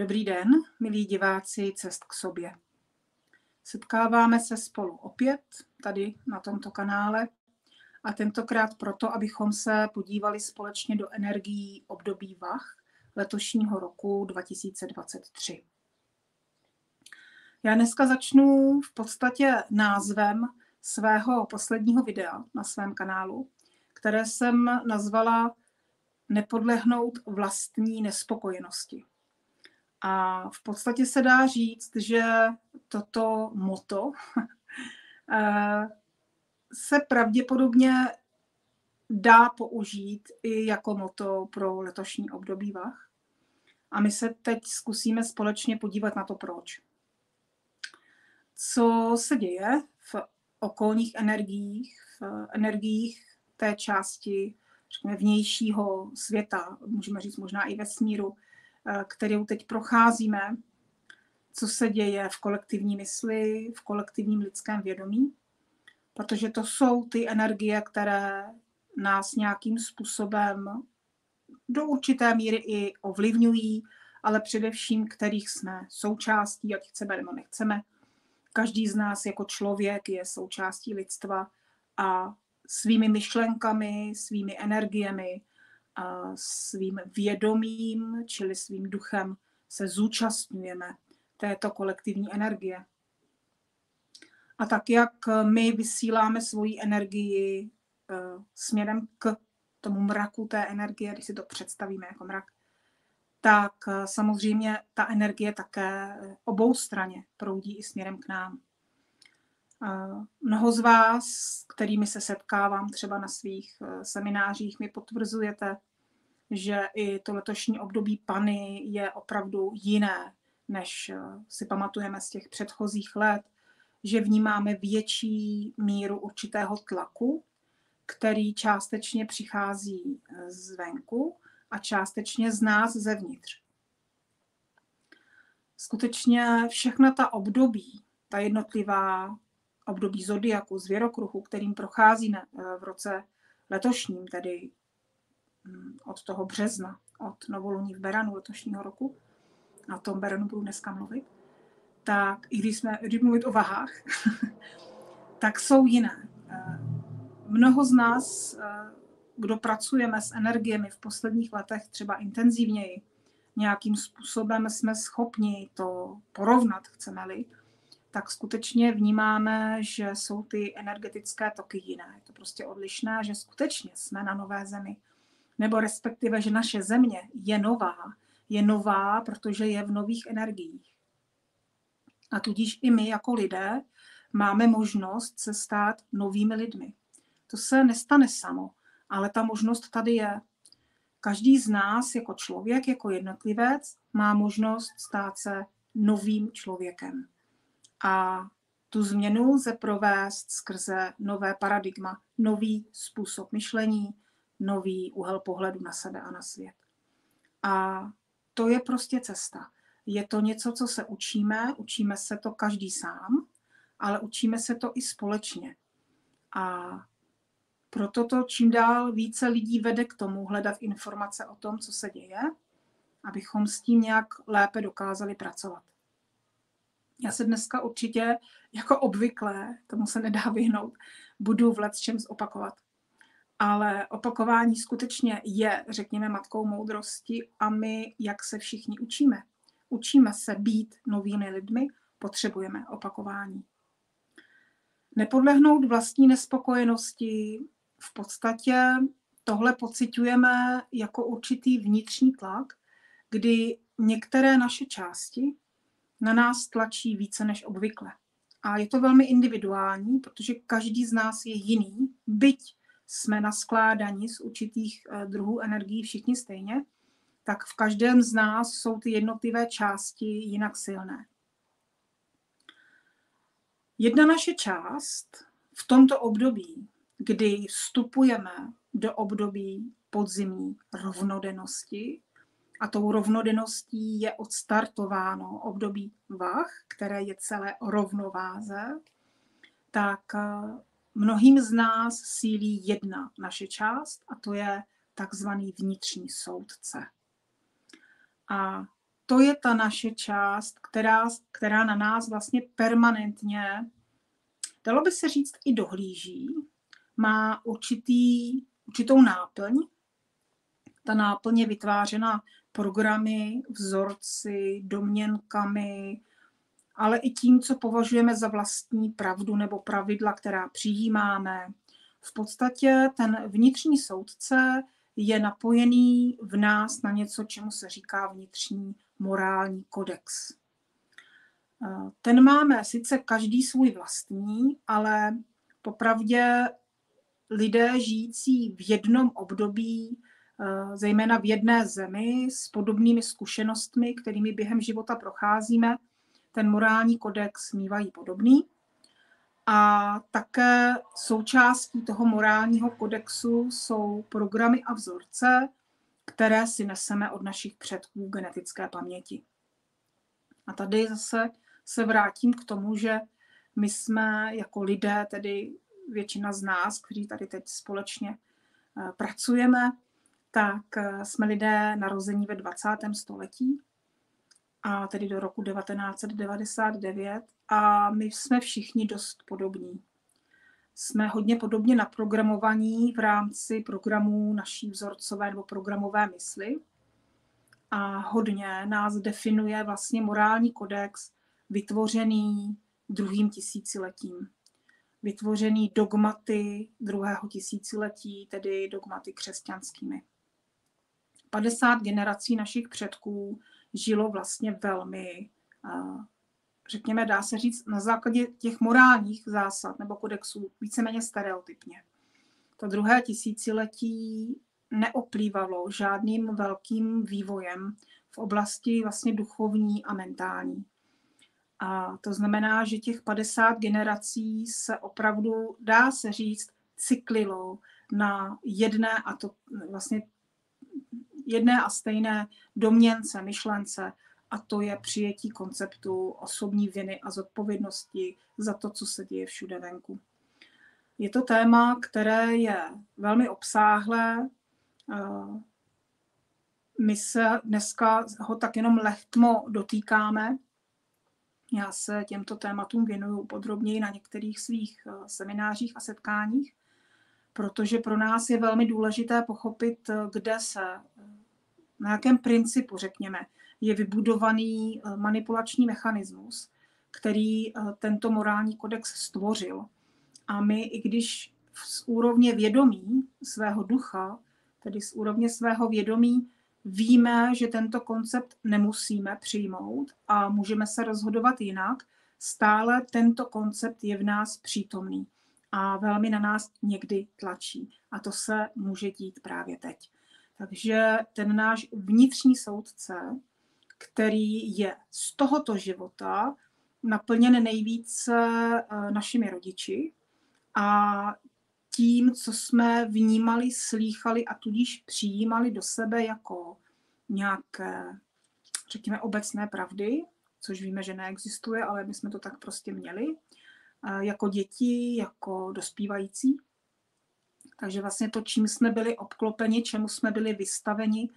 Dobrý den, milí diváci Cest k sobě. Setkáváme se spolu opět tady na tomto kanále a tentokrát proto, abychom se podívali společně do energií období Vach letošního roku 2023. Já dneska začnu v podstatě názvem svého posledního videa na svém kanálu, které jsem nazvala Nepodlehnout vlastní nespokojenosti. A v podstatě se dá říct, že toto motto se pravděpodobně dá použít i jako motto pro letošní období Vach. A my se teď zkusíme společně podívat na to, proč. Co se děje v okolních energiích, v energiích té části, řekněme, vnějšího světa, můžeme říct možná i vesmíru, kterou teď procházíme, co se děje v kolektivní mysli, v kolektivním lidském vědomí, protože to jsou ty energie, které nás nějakým způsobem do určité míry i ovlivňují, ale především kterých jsme součástí, ať chceme nebo nechceme. Každý z nás jako člověk je součástí lidstva a svými myšlenkami, svými energiemi, a svým vědomím, čili svým duchem, se zúčastňujeme této kolektivní energie. A tak, jak my vysíláme svoji energii směrem k tomu mraku té energie, když si to představíme jako mrak, tak samozřejmě ta energie také oboustranně proudí i směrem k nám. Mnoho z vás, s kterými se setkávám třeba na svých seminářích, mi potvrzujete, že i to letošní období Panny je opravdu jiné, než si pamatujeme z těch předchozích let, že vnímáme větší míru určitého tlaku, který částečně přichází zvenku a částečně z nás zevnitř. Skutečně všechna ta období, ta jednotlivá období zodiaku, zvěrokruhu, kterým procházíme v roce letošním, tedy od toho března, od novoluní v Beranu letošního roku, na tom Beranu budu dneska mluvit, tak i když mluvit o vahách, tak jsou jiné. Mnoho z nás, kdo pracujeme s energiemi v posledních letech třeba intenzivněji, nějakým způsobem jsme schopni to porovnat, chceme-li, tak skutečně vnímáme, že jsou ty energetické toky jiné. Je to prostě odlišné, že skutečně jsme na nové zemi. Nebo respektive, že naše země je nová. Je nová, protože je v nových energiích. A tudíž i my jako lidé máme možnost se stát novými lidmi. To se nestane samo, ale ta možnost tady je. Každý z nás jako člověk, jako jednotlivec, má možnost stát se novým člověkem. A tu změnu lze provést skrze nové paradigma, nový způsob myšlení, nový úhel pohledu na sebe a na svět. A to je prostě cesta. Je to něco, co se učíme, učíme se to každý sám, ale učíme se to i společně. A proto to čím dál více lidí vede k tomu hledat informace o tom, co se děje, abychom s tím nějak lépe dokázali pracovat. Já se dneska určitě, jako obvykle, tomu se nedá vyhnout, budu v lecčem zopakovat. Ale opakování skutečně je, řekněme, matkou moudrosti a my, jak se všichni učíme. Učíme se být novými lidmi, potřebujeme opakování. Nepodlehnout vlastní nespokojenosti, v podstatě tohle pociťujeme jako určitý vnitřní tlak, kdy některé naše části na nás tlačí více než obvykle. A je to velmi individuální, protože každý z nás je jiný, byť jsme naskládáni z určitých druhů energií všichni stejně, tak v každém z nás jsou ty jednotlivé části jinak silné. Jedna naše část v tomto období, kdy vstupujeme do období podzimní rovnodennosti, a tou rovnodenností je odstartováno období Vach, které je celé o rovnováze, tak mnohým z nás sílí jedna naše část a to je takzvaný vnitřní soudce. A to je ta naše část, která na nás vlastně permanentně, dalo by se říct, i dohlíží, má určitou náplň. Ta náplň je vytvářena programy, vzorci, domněnkami, ale i tím, co považujeme za vlastní pravdu nebo pravidla, která přijímáme. V podstatě ten vnitřní soudce je napojený v nás na něco, čemu se říká vnitřní morální kodex. Ten máme sice každý svůj vlastní, ale popravdě lidé žijící v jednom období, zejména v jedné zemi, s podobnými zkušenostmi, kterými během života procházíme, ten morální kodex mívají podobný. A také součástí toho morálního kodexu jsou programy a vzorce, které si neseme od našich předků v genetické paměti. A tady zase se vrátím k tomu, že my jsme jako lidé, tedy většina z nás, kteří tady teď společně pracujeme, tak jsme lidé narození ve 20. století, a tedy do roku 1999, a my jsme všichni dost podobní. Jsme hodně podobně naprogramovaní v rámci programů naší vzorcové nebo programové mysli a hodně nás definuje vlastně morální kodex vytvořený 2. tisíciletím. Vytvořený dogmaty 2. tisíciletí, tedy dogmaty křesťanskými. 50 generací našich předků žilo vlastně velmi, řekněme, dá se říct, na základě těch morálních zásad nebo kodexů víceméně stereotypně. To 2. tisíciletí neoplývalo žádným velkým vývojem v oblasti vlastně duchovní a mentální. A to znamená, že těch 50 generací se opravdu, dá se říct, cyklilo na jedné a stejné domněnce, myšlence, a to je přijetí konceptu osobní viny a zodpovědnosti za to, co se děje všude venku. Je to téma, které je velmi obsáhlé. My se dneska ho tak jenom lechtmo dotýkáme. Já se těmto tématům věnuju podrobněji na některých svých seminářích a setkáních, protože pro nás je velmi důležité pochopit, kde se, na jakém principu, řekněme, je vybudovaný manipulační mechanismus, který tento morální kodex stvořil. A my, i když z úrovně vědomí svého ducha, tedy z úrovně svého vědomí, víme, že tento koncept nemusíme přijmout a můžeme se rozhodovat jinak, stále tento koncept je v nás přítomný a velmi na nás někdy tlačí. A to se může dít právě teď. Takže ten náš vnitřní soudce, který je z tohoto života naplněn nejvíce našimi rodiči a tím, co jsme vnímali, slýchali a tudíž přijímali do sebe jako nějaké, řekněme, obecné pravdy, což víme, že neexistuje, ale my jsme to tak prostě měli, jako děti, jako dospívající. Takže vlastně to, čím jsme byli obklopeni, čemu jsme byli vystaveni,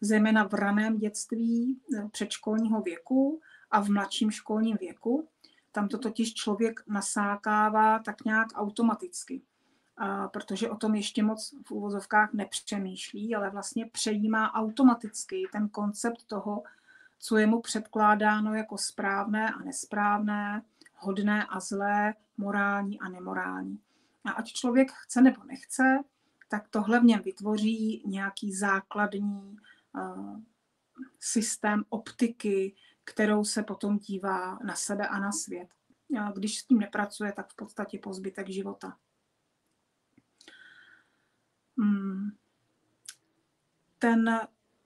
zejména v raném dětství, předškolního věku a v mladším školním věku, tam to totiž člověk nasákává tak nějak automaticky. Protože o tom ještě moc v uvozovkách nepřemýšlí, ale vlastně přejímá automaticky ten koncept toho, co je mu předkládáno jako správné a nesprávné, hodné a zlé, morální a nemorální. A ať člověk chce nebo nechce, tak tohle v něm vytvoří nějaký základní systém optiky, kterou se potom dívá na sebe a na svět. A když s tím nepracuje, tak v podstatě po zbytek života. Ten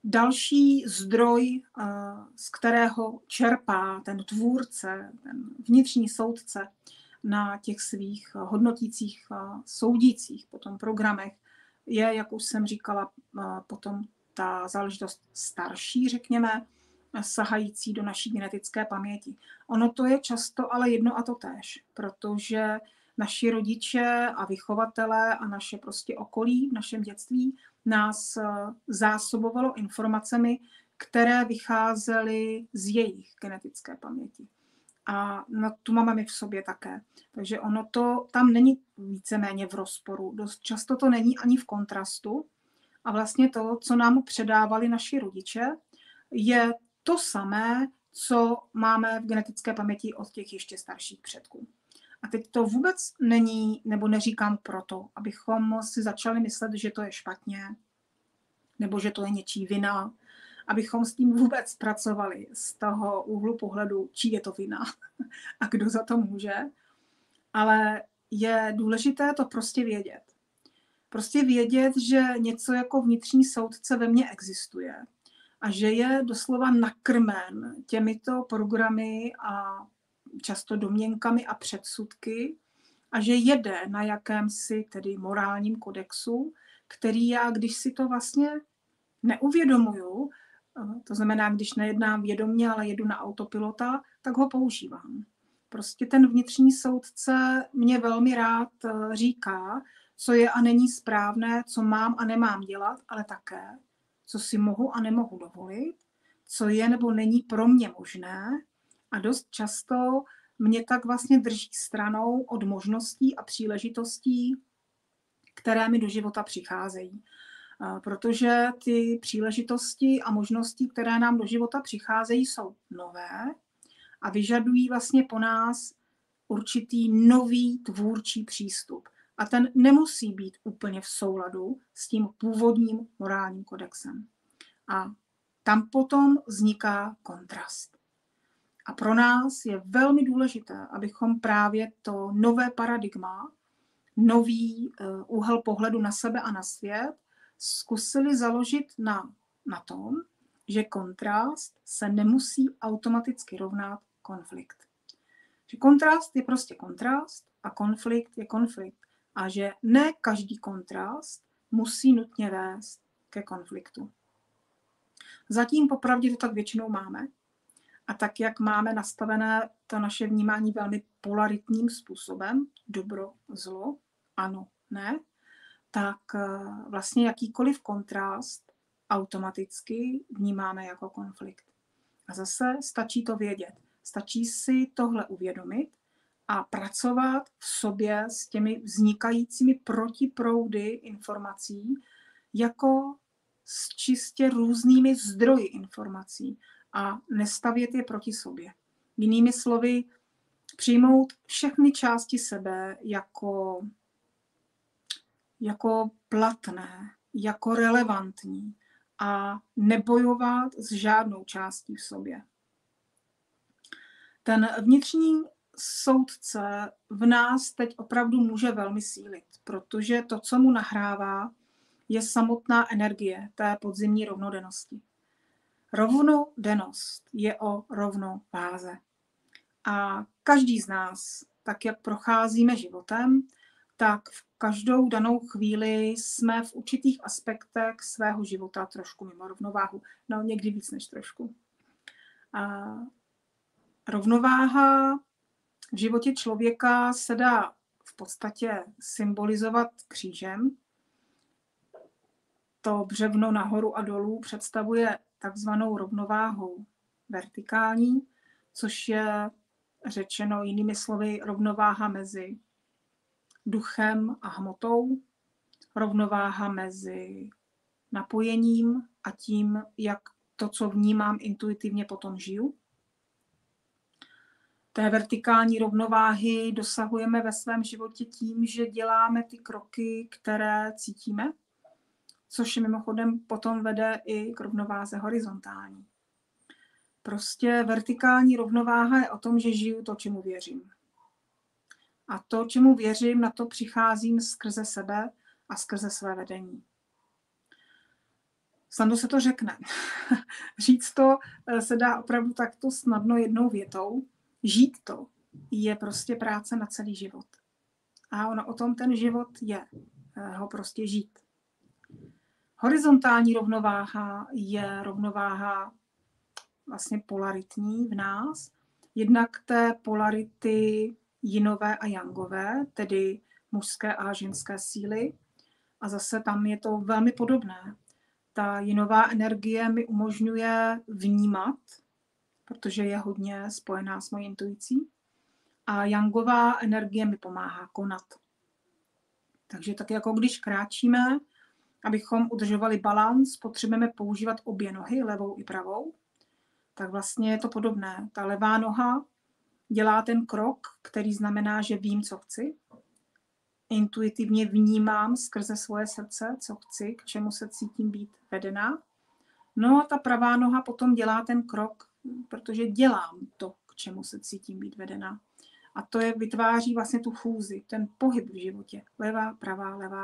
další zdroj, z kterého čerpá ten tvůrce, ten vnitřní soudce na těch svých hodnotících, soudících potom programech, je, jak už jsem říkala, potom ta záležitost starší, řekněme, sahající do naší genetické paměti. Ono to je často ale jedno a to též, protože naši rodiče a vychovatelé a naše prostě okolí v našem dětství nás zásobovalo informacemi, které vycházely z jejich genetické paměti. A no, tu máme my v sobě také. Takže ono to tam není víceméně v rozporu. Dost často to není ani v kontrastu. A vlastně to, co nám předávali naši rodiče, je to samé, co máme v genetické paměti od těch ještě starších předků. A teď to vůbec není, nebo neříkám proto, abychom si začali myslet, že to je špatně, nebo že to je něčí vina, abychom s tím vůbec pracovali z toho úhlu pohledu, čí je to vina a kdo za to může. Ale je důležité to prostě vědět. Prostě vědět, že něco jako vnitřní soudce ve mně existuje a že je doslova nakrmen těmito programy a často domněnkami a předsudky a že jede na jakémsi tedy morálním kodexu, který já, když si to vlastně neuvědomuju, to znamená, když nejednám vědomě, ale jedu na autopilota, tak ho používám. Prostě ten vnitřní soudce mě velmi rád říká, co je a není správné, co mám a nemám dělat, ale také, co si mohu a nemohu dovolit, co je nebo není pro mě možné. A dost často mě tak vlastně drží stranou od možností a příležitostí, které mi do života přicházejí. Protože ty příležitosti a možnosti, které nám do života přicházejí, jsou nové a vyžadují vlastně po nás určitý nový tvůrčí přístup. A ten nemusí být úplně v souladu s tím původním morálním kodexem. A tam potom vzniká kontrast. A pro nás je velmi důležité, abychom právě to nové paradigma, nový úhel pohledu na sebe a na svět zkusili založit na tom, že kontrast se nemusí automaticky rovnat konflikt. Že kontrast je prostě kontrast a konflikt je konflikt. A že ne každý kontrast musí nutně vést ke konfliktu. Zatím popravdě to tak většinou máme. A tak, jak máme nastavené to naše vnímání velmi polaritním způsobem, dobro, zlo, ano, ne, tak vlastně jakýkoliv kontrast automaticky vnímáme jako konflikt. A zase stačí to vědět. Stačí si tohle uvědomit a pracovat v sobě s těmi vznikajícími protiproudy informací jako s čistě různými zdroji informací a nestavět je proti sobě. Jinými slovy, přijmout všechny části sebe jako platné, jako relevantní a nebojovat s žádnou částí v sobě. Ten vnitřní soudce v nás teď opravdu může velmi sílit, protože to, co mu nahrává, je samotná energie té podzimní rovnodennosti. Rovnodennost je o rovnováze. A každý z nás, tak jak procházíme životem, tak v každou danou chvíli jsme v určitých aspektech svého života trošku mimo rovnováhu. No, někdy víc než trošku. A rovnováha v životě člověka se dá v podstatě symbolizovat křížem. To břevno nahoru a dolů představuje takzvanou rovnováhu vertikální, což je řečeno jinými slovy rovnováha mezi duchem a hmotou, rovnováha mezi napojením a tím, jak to, co vnímám, intuitivně potom žiju. Té vertikální rovnováhy dosahujeme ve svém životě tím, že děláme ty kroky, které cítíme, což mimochodem potom vede i k rovnováze horizontální. Prostě vertikální rovnováha je o tom, že žiju to, čemu věřím. A to, čemu věřím, na to přicházím skrze sebe a skrze své vedení. Snadno se to řekne. Říct to se dá opravdu takto snadno jednou větou. Žít to je prostě práce na celý život. A ono o tom ten život je. Ho prostě žít. Horizontální rovnováha je rovnováha vlastně polaritní v nás. Jednak té polarity jinové a jangové, tedy mužské a ženské síly. A zase tam je to velmi podobné. ta jinová energie mi umožňuje vnímat, protože je hodně spojená s mojí intuicí. A jangová energie mi pomáhá konat. Takže tak jako když kráčíme, abychom udržovali balans, potřebujeme používat obě nohy, levou i pravou. Tak vlastně je to podobné. Ta levá noha dělá ten krok, který znamená, že vím, co chci. Intuitivně vnímám skrze svoje srdce, co chci, k čemu se cítím být vedená. No a ta pravá noha potom dělá ten krok, protože dělám to, k čemu se cítím být vedená. A to je, vytváří vlastně tu fúzi, ten pohyb v životě. Levá,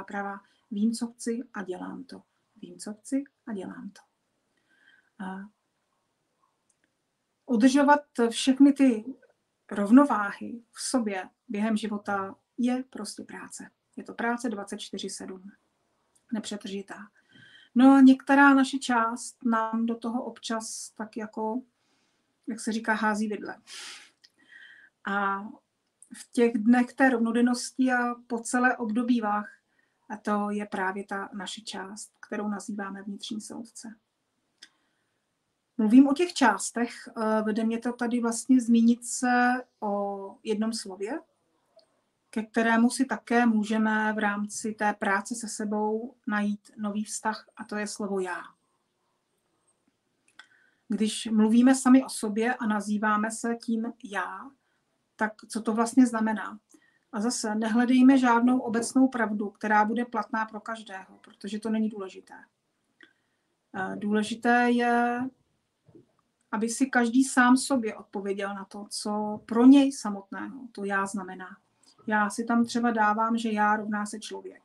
pravá. Vím, co chci a dělám to. Vím, co chci a dělám to. A udržovat všechny ty rovnováhy v sobě během života je prostě práce. Je to práce 24/7. Nepřetržitá. No a některá naše část nám do toho občas tak jako, jak se říká, hází vidle. A v těch dnech té rovnodennosti a po celé období váh, a to je právě ta naše část, kterou nazýváme vnitřní soudce. Mluvím o těch částech, vede mě to tady vlastně zmínit se o jednom slově, ke kterému si také můžeme v rámci té práce se sebou najít nový vztah, a to je slovo já. Když mluvíme sami o sobě a nazýváme se tím já, tak co to vlastně znamená? A zase nehledejme žádnou obecnou pravdu, která bude platná pro každého, protože to není důležité. Důležité je, aby si každý sám sobě odpověděl na to, co pro něj samotného to já znamená. Já si tam třeba dávám, že já rovná se člověk.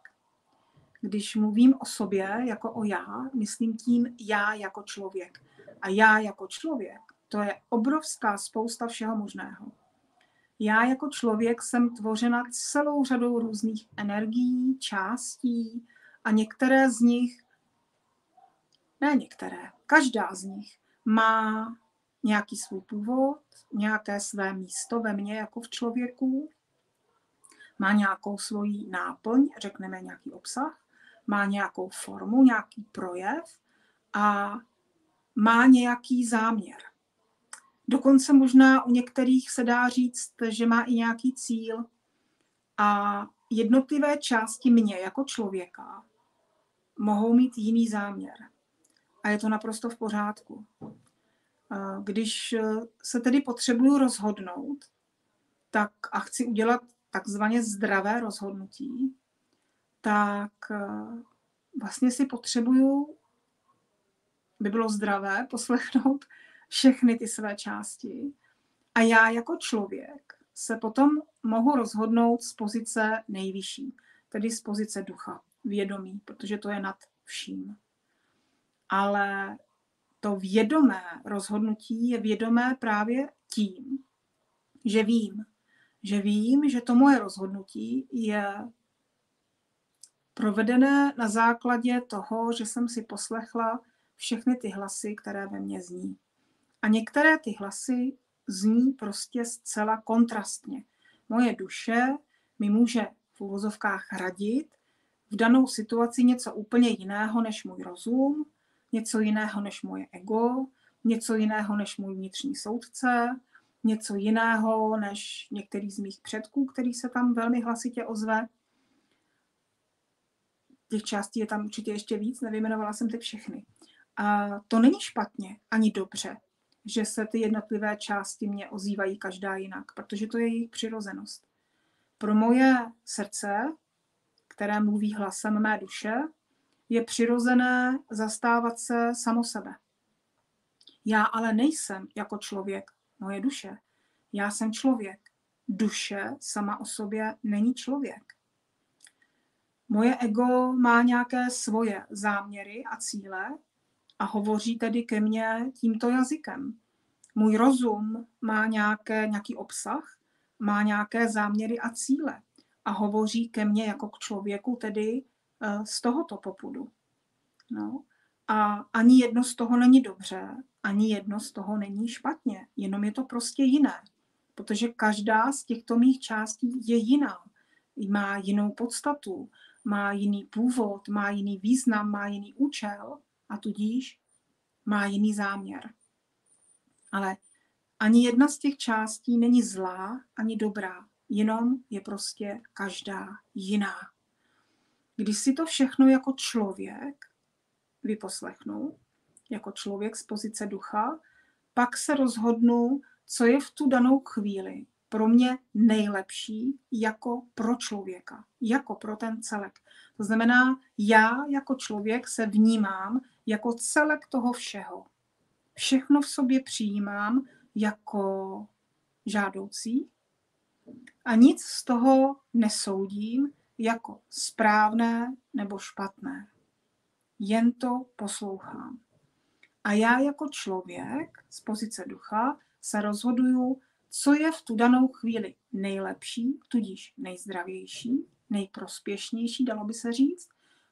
Když mluvím o sobě jako o já, myslím tím já jako člověk. A já jako člověk, to je obrovská spousta všeho možného. Já jako člověk jsem tvořena celou řadou různých energií, částí a některé z nich, ne některé, každá z nich má nějaký svůj původ, nějaké své místo ve mně jako v člověku, má nějakou svoji náplň, řekneme nějaký obsah, má nějakou formu, nějaký projev a má nějaký záměr. Dokonce možná u některých se dá říct, že má i nějaký cíl a jednotlivé části mě jako člověka mohou mít jiný záměr. A je to naprosto v pořádku. Když se tedy potřebuju rozhodnout, tak a chci udělat takzvaně zdravé rozhodnutí, tak vlastně si potřebuju, by bylo zdravé, poslechnout všechny ty své části. A já jako člověk se potom mohu rozhodnout z pozice nejvyšší, tedy z pozice ducha, vědomí, protože to je nad vším. Ale to vědomé rozhodnutí je vědomé právě tím, že vím, že to moje rozhodnutí je provedené na základě toho, že jsem si poslechla všechny ty hlasy, které ve mně zní. A některé ty hlasy zní prostě zcela kontrastně. Moje duše mi může v uvozovkách radit v danou situaci něco úplně jiného než můj rozum, něco jiného než moje ego, něco jiného než můj vnitřní soudce, něco jiného než některý z mých předků, který se tam velmi hlasitě ozve. Těch částí je tam určitě ještě víc, nevyjmenovala jsem ty všechny. A to není špatně ani dobře, že se ty jednotlivé části mě ozývají každá jinak, protože to je jejich přirozenost. Pro moje srdce, které mluví hlasem mé duše, je přirozené zastávat se samo sebe. Já ale nejsem jako člověk moje duše. Já jsem člověk. Duše sama o sobě není člověk. Moje ego má nějaké svoje záměry a cíle, a hovoří tedy ke mně tímto jazykem. Můj rozum má nějaký obsah, má nějaké záměry a cíle. A hovoří ke mně jako k člověku, tedy z tohoto popudu. No. A ani jedno z toho není dobře, ani jedno z toho není špatně. Jenom je to prostě jiné. Protože každá z těchto mých částí je jiná. Má jinou podstatu, má jiný původ, má jiný význam, má jiný účel. a tudíž má jiný záměr. Ale ani jedna z těch částí není zlá ani dobrá, jenom je prostě každá jiná. Když si to všechno jako člověk vyposlechnu, jako člověk z pozice ducha, pak se rozhodnu, co je v tu danou chvíli pro mě nejlepší jako pro člověka, jako pro ten celek. To znamená, já jako člověk se vnímám jako celek toho všeho. Všechno v sobě přijímám jako žádoucí a nic z toho nesoudím jako správné nebo špatné. Jen to poslouchám. A já jako člověk z pozice ducha se rozhoduju, co je v tu danou chvíli nejlepší, tudíž nejzdravější, nejprospěšnější, dalo by se říct,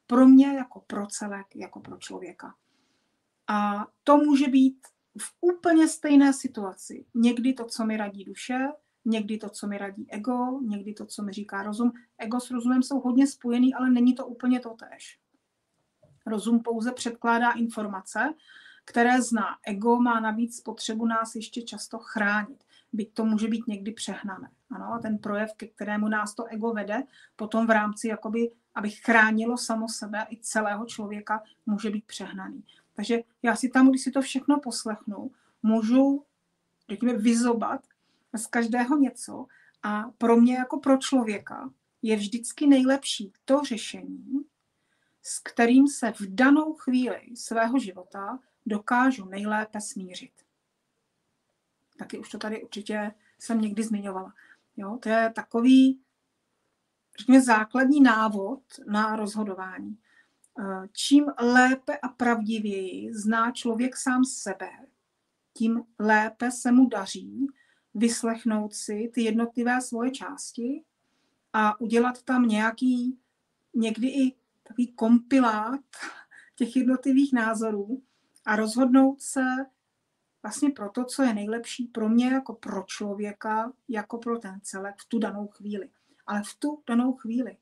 pro mě jako pro celek, jako pro člověka. A to může být v úplně stejné situaci. Někdy to, co mi radí duše, někdy to, co mi radí ego, někdy to, co mi říká rozum. Ego s rozumem jsou hodně spojený, ale není to úplně totéž. Rozum pouze předkládá informace, které zná. Ego má navíc potřebu nás ještě často chránit, byť to může být někdy přehnané. Ano, a ten projev, ke kterému nás to ego vede, potom v rámci, jakoby, aby chránilo samo sebe i celého člověka, může být přehnaný. Takže já si tam, když si to všechno poslechnu, můžu, řekněme, vyzobat z každého něco a pro mě jako pro člověka je vždycky nejlepší to řešení, s kterým se v danou chvíli svého života dokážu nejlépe smířit. Taky už to tady určitě jsem někdy zmiňovala. Jo, to je takový, řekněme, základní návod na rozhodování. Čím lépe a pravdivěji zná člověk sám sebe, tím lépe se mu daří vyslechnout si ty jednotlivé svoje části a udělat tam nějaký, někdy i takový kompilát těch jednotlivých názorů a rozhodnout se vlastně pro to, co je nejlepší pro mě, jako pro člověka, jako pro ten celek v tu danou chvíli. Ale v tu danou chvíli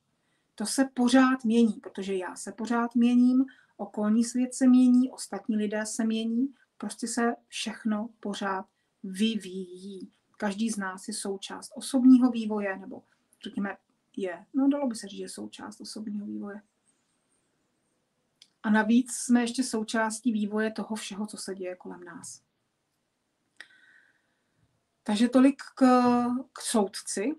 to se pořád mění, protože já se pořád měním, okolní svět se mění, ostatní lidé se mění, prostě se všechno pořád vyvíjí. Každý z nás je součást osobního vývoje, nebo řekněme je, no dalo by se říct, že je součást osobního vývoje. A navíc jsme ještě součástí vývoje toho všeho, co se děje kolem nás. Takže tolik k soudci.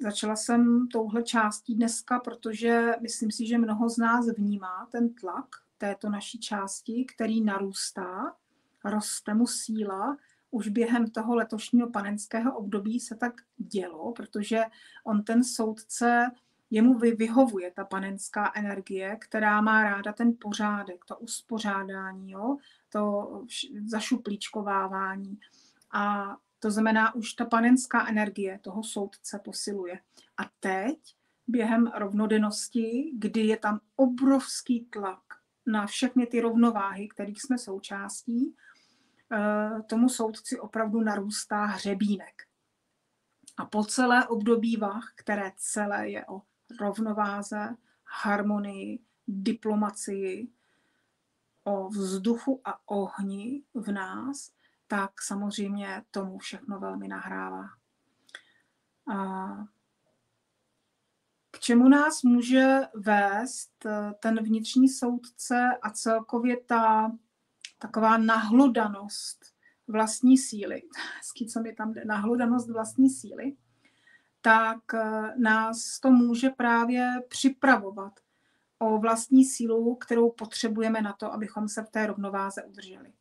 Začala jsem touhle částí dneska, protože myslím si, že mnoho z nás vnímá ten tlak této naší části, který narůstá, roste mu síla. Už během toho letošního panenského období se tak dělo, protože on ten soudce, jemu vyhovuje ta panenská energie, která má ráda ten pořádek, to uspořádání, jo? To zašuplíčkovávání. A to znamená, už ta panenská energie toho soudce posiluje. A teď, během rovnodennosti, kdy je tam obrovský tlak na všechny ty rovnováhy, kterých jsme součástí, tomu soudci opravdu narůstá hřebínek. A po celé období vah, které celé je o rovnováze, harmonii, diplomacii, o vzduchu a ohni v nás, tak samozřejmě tomu všechno velmi nahrává. A k čemu nás může vést ten vnitřní soudce a celkově ta taková nahlodanost vlastní síly, co mi tam jde, nahlodanost vlastní síly, tak nás to může právě připravovat o vlastní sílu, kterou potřebujeme na to, abychom se v té rovnováze udrželi.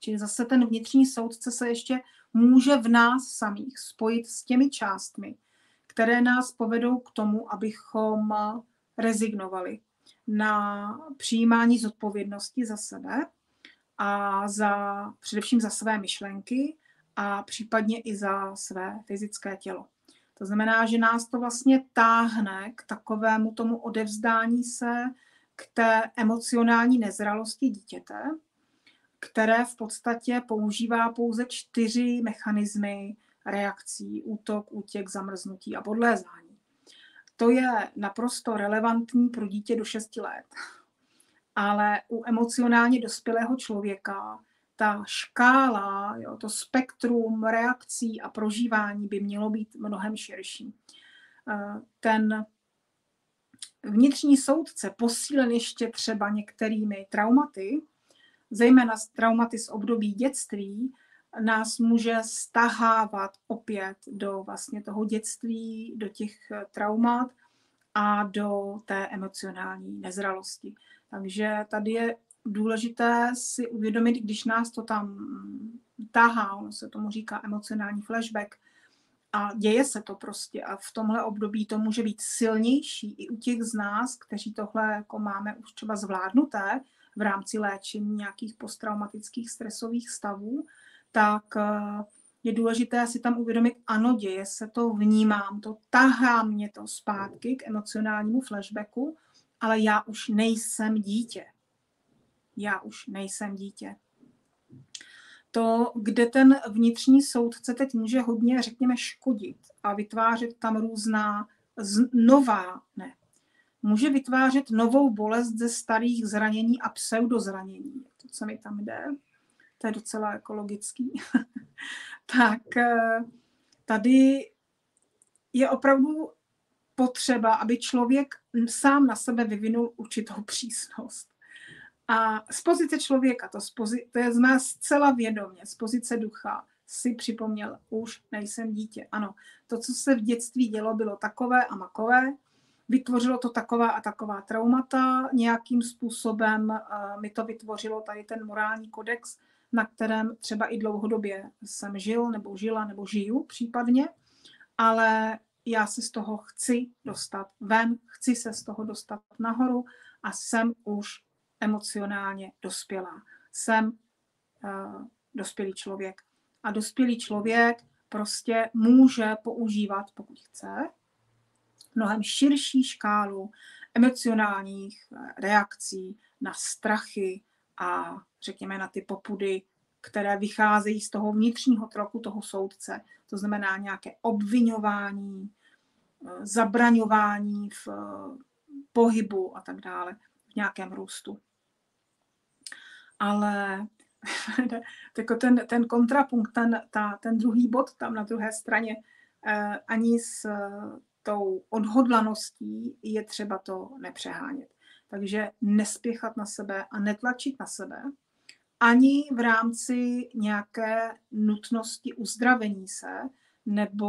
Čili zase ten vnitřní soudce se ještě může v nás samých spojit s těmi částmi, které nás povedou k tomu, abychom rezignovali na přijímání zodpovědnosti za sebe a za, především za své myšlenky a případně i za své fyzické tělo. To znamená, že nás to vlastně táhne k takovému tomu odevzdání se k té emocionální nezralosti dítěte, které v podstatě používá pouze 4 mechanismy reakcí, útok, útěk, zamrznutí a podlézání. To je naprosto relevantní pro dítě do 6 let. ale u emocionálně dospělého člověka ta škála, jo, to spektrum reakcí a prožívání by mělo být mnohem širší. Ten vnitřní soudce posílen ještě třeba některými traumaty, zejména traumaty z období dětství, nás může stahávat opět do vlastně toho dětství, do těch traumat a do té emocionální nezralosti. Takže tady je důležité si uvědomit, když nás to tam tahá, ono se tomu říká emocionální flashback, a děje se to prostě. A v tomhle období to může být silnější i u těch z nás, kteří tohle jako máme už třeba zvládnuté v rámci léčení nějakých posttraumatických stresových stavů, tak je důležité si tam uvědomit, ano, děje se to, vnímám to, tahá mě to zpátky k emocionálnímu flashbacku, ale já už nejsem dítě. Já už nejsem dítě. To, kde ten vnitřní soudce teď může hodně, řekněme, škodit a vytvářet tam různá může vytvářet novou bolest ze starých zranění a pseudozranění. To, co mi tam jde, to je docela ekologický. Tak tady je opravdu potřeba, aby člověk sám na sebe vyvinul určitou přísnost. A z pozice člověka, to je z nás zcela vědomě, z pozice ducha, si připomněl, už nejsem dítě. Ano, to, co se v dětství dělo, bylo takové a makové, vytvořilo to taková a taková traumata, nějakým způsobem mi to vytvořilo tady ten morální kodex, na kterém třeba i dlouhodobě jsem žil, nebo žila, nebo žiju případně, ale já se z toho chci dostat ven, chci se z toho dostat nahoru a jsem už emocionálně dospělá. Jsem dospělý člověk. A dospělý člověk prostě může používat, pokud chce, mnohem širší škálu emocionálních reakcí na strachy a řekněme na ty popudy, které vycházejí z toho vnitřního trochu toho soudce. To znamená nějaké obviňování, zabraňování v pohybu a tak dále, v nějakém růstu. Ale ten kontrapunkt, ten druhý bod tam na druhé straně, ani s tou odhodlaností je třeba to nepřehánět. Takže nespěchat na sebe a netlačit na sebe, ani v rámci nějaké nutnosti uzdravení se nebo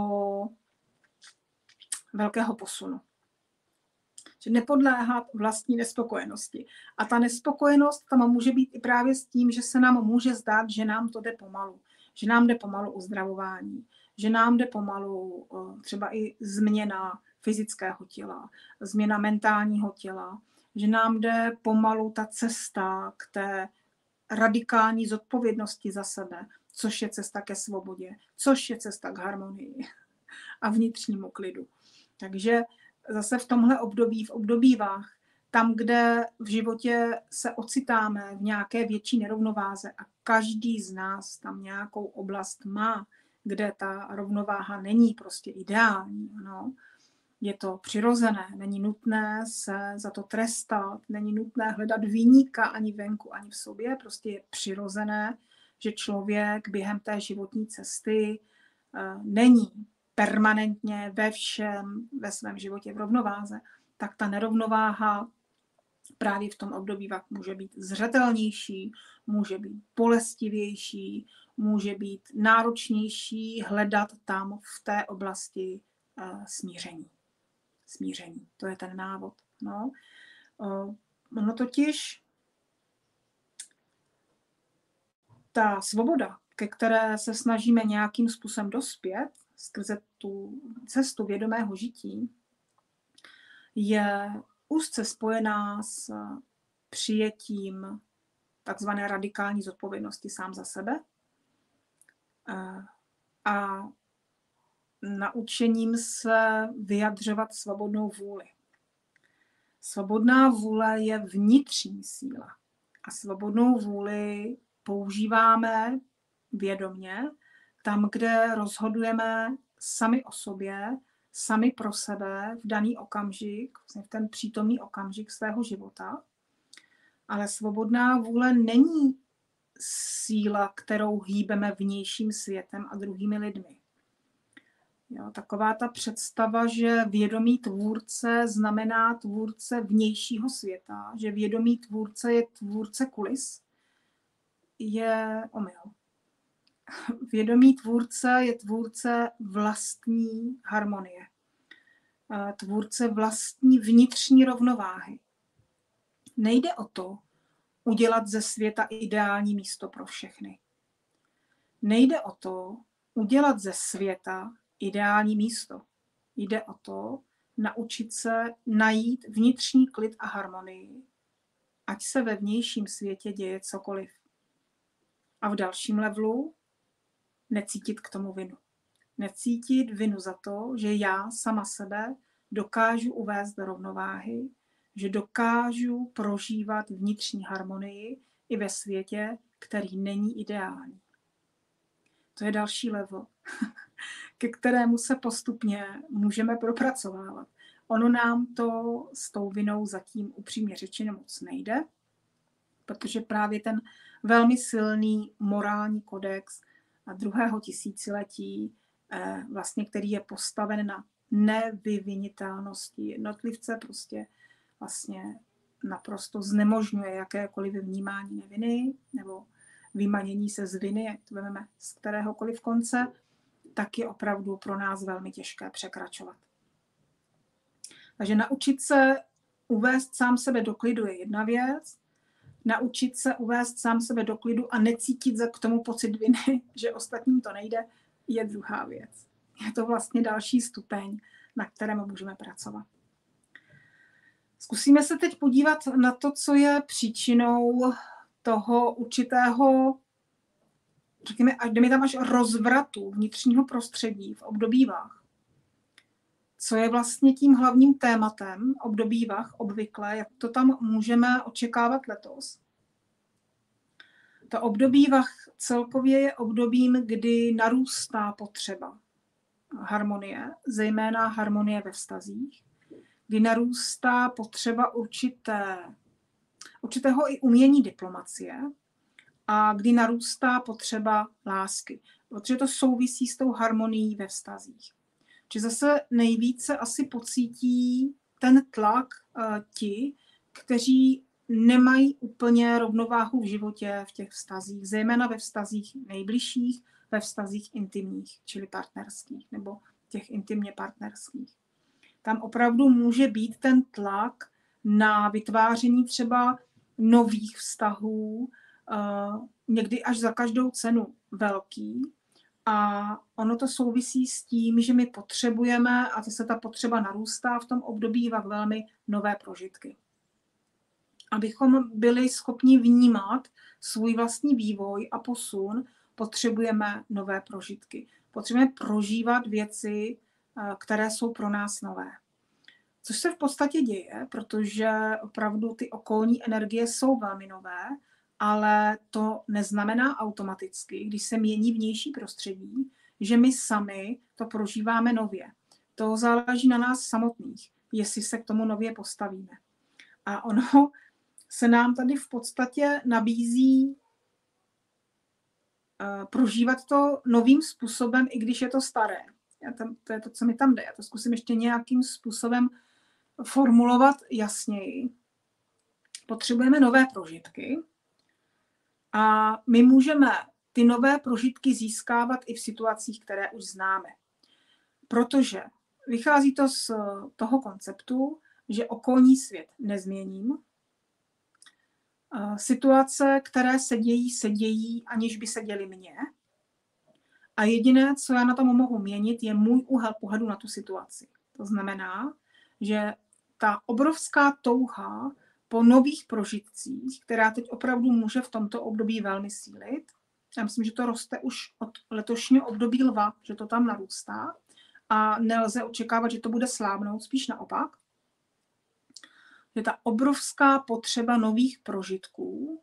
velkého posunu. Že nepodléhat vlastní nespokojenosti. A ta nespokojenost tam může být i právě s tím, že se nám může zdát, že nám to jde pomalu. Že nám jde pomalu uzdravování. Že nám jde pomalu třeba i změna fyzického těla, změna mentálního těla. Že nám jde pomalu ta cesta k té radikální zodpovědnosti za sebe, což je cesta ke svobodě, což je cesta k harmonii a vnitřnímu klidu. Takže zase v tomhle období, v obdobívách, tam, kde v životě se ocitáme v nějaké větší nerovnováze a každý z nás tam nějakou oblast má, kde ta rovnováha není prostě ideální. No. Je to přirozené, není nutné se za to trestat, není nutné hledat viníka ani venku, ani v sobě. Prostě je přirozené, že člověk během té životní cesty není permanentně ve všem, ve svém životě v rovnováze, tak ta nerovnováha právě v tom období může být zřetelnější, může být bolestivější, může být náročnější hledat tam v té oblasti smíření. Smíření, to je ten návod. No, totiž ta svoboda, ke které se snažíme nějakým způsobem dospět, skrze tu cestu vědomého žití, je úzce spojená s přijetím takzvané radikální zodpovědnosti sám za sebe a naučením se vyjadřovat svobodnou vůli. Svobodná vůle je vnitřní síla a svobodnou vůli používáme vědomě, tam, kde rozhodujeme sami o sobě, sami pro sebe v daný okamžik, v ten přítomný okamžik svého života, Ale svobodná vůle není síla, kterou hýbeme vnějším světem a druhými lidmi. Jo, taková ta představa, že vědomý tvůrce znamená tvůrce vnějšího světa, že vědomý tvůrce je tvůrce kulis, je omyl. Vědomý tvůrce je tvůrce vlastní harmonie, tvůrce vlastní vnitřní rovnováhy. Nejde o to udělat ze světa ideální místo pro všechny. Nejde o to udělat ze světa ideální místo. Jde o to naučit se najít vnitřní klid a harmonii, ať se ve vnějším světě děje cokoliv. A v dalším levelu necítit k tomu vinu. Necítit vinu za to, že já sama sebe dokážu uvést do rovnováhy, že dokážu prožívat vnitřní harmonii i ve světě, který není ideální. To je další level, ke kterému se postupně můžeme propracovávat. Ono nám to s tou vinou zatím upřímně řečeno moc nejde, protože právě ten velmi silný morální kodex druhého tisíciletí, vlastně, který je postaven na nevyvinitelnosti jednotlivce, prostě vlastně naprosto znemožňuje jakékoliv vnímání neviny nebo vymanění se z viny, jak to vezmeme z kteréhokoliv konce, tak je opravdu pro nás velmi těžké překračovat. Takže naučit se uvést sám sebe do klidu je jedna věc, naučit se uvést sám sebe do klidu a necítit k tomu pocit viny, že ostatním to nejde, je druhá věc. Je to vlastně další stupeň, na kterém můžeme pracovat. Zkusíme se teď podívat na to, co je příčinou toho určitého, řekněme, až rozvratu vnitřního prostředí v období vah. Co je vlastně tím hlavním tématem období vah obvykle, jak to tam můžeme očekávat letos. To období vah celkově je obdobím, kdy narůstá potřeba harmonie, zejména harmonie ve vztazích, kdy narůstá potřeba určitého i umění diplomacie a kdy narůstá potřeba lásky, protože to souvisí s tou harmonií ve vztazích. Či zase nejvíce asi pocítí ten tlak ti, kteří nemají úplně rovnováhu v životě v těch vztazích, zejména ve vztazích nejbližších, ve vztazích intimních, čili partnerských nebo těch intimně partnerských. Tam opravdu může být ten tlak na vytváření třeba nových vztahů, někdy až za každou cenu velký. A ono to souvisí s tím, že my potřebujeme, a to se ta potřeba narůstá v tom období velmi nové prožitky. Abychom byli schopni vnímat svůj vlastní vývoj a posun, potřebujeme nové prožitky. Potřebujeme prožívat věci, které jsou pro nás nové. Což se v podstatě děje, protože opravdu ty okolní energie jsou velmi nové, ale to neznamená automaticky, když se mění vnější prostředí, že my sami to prožíváme nově. To záleží na nás samotných, jestli se k tomu nově postavíme. A ono se nám tady v podstatě nabízí prožívat to novým způsobem, i když je to staré. To je to, co mi tam jde. Já to zkusím ještě nějakým způsobem formulovat jasněji. Potřebujeme nové prožitky a my můžeme ty nové prožitky získávat i v situacích, které už známe. Protože vychází to z toho konceptu, že okolní svět nezměním. Situace, které se dějí, aniž by se děly mně. A jediné, co já na tom mohu měnit, je můj úhel pohledu na tu situaci. To znamená, že ta obrovská touha po nových prožitcích, která teď opravdu může v tomto období velmi sílit, já myslím, že to roste už od letošního období lva, že to tam narůstá a nelze očekávat, že to bude slábnout, spíš naopak, že ta obrovská potřeba nových prožitků